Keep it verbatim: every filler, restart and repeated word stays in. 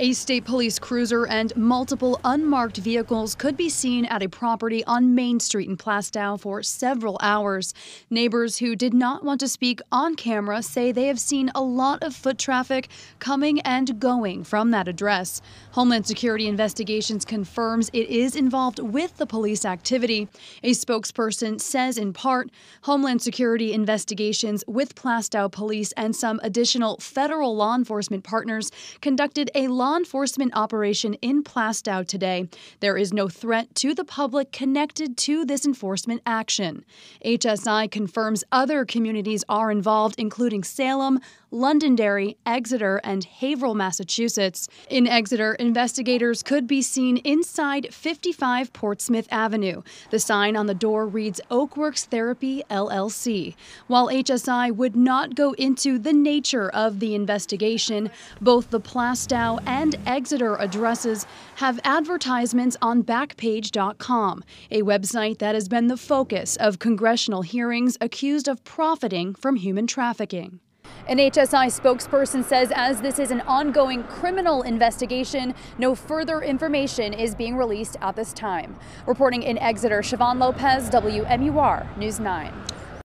A state police cruiser and multiple unmarked vehicles could be seen at a property on Main Street in Plaistow for several hours. Neighbors who did not want to speak on camera say they have seen a lot of foot traffic coming and going from that address. Homeland Security Investigations confirms it is involved with the police activity. A spokesperson says in part, Homeland Security Investigations with Plaistow Police and some additional federal law enforcement partners conducted a law Law enforcement operation in Plaistow today. There is no threat to the public connected to this enforcement action. H S I confirms other communities are involved, including Salem, Londonderry, Exeter, and Haverhill, Massachusetts. In Exeter, investigators could be seen inside fifty-five Portsmouth Avenue. The sign on the door reads Oakworks Therapy, L L C. While H S I would not go into the nature of the investigation, both the Plaistow and and Exeter addresses have advertisements on Backpage dot com, a website that has been the focus of congressional hearings accused of profiting from human trafficking. An H S I spokesperson says as this is an ongoing criminal investigation, no further information is being released at this time. Reporting in Exeter, Siobhan Lopez, W M U R News nine.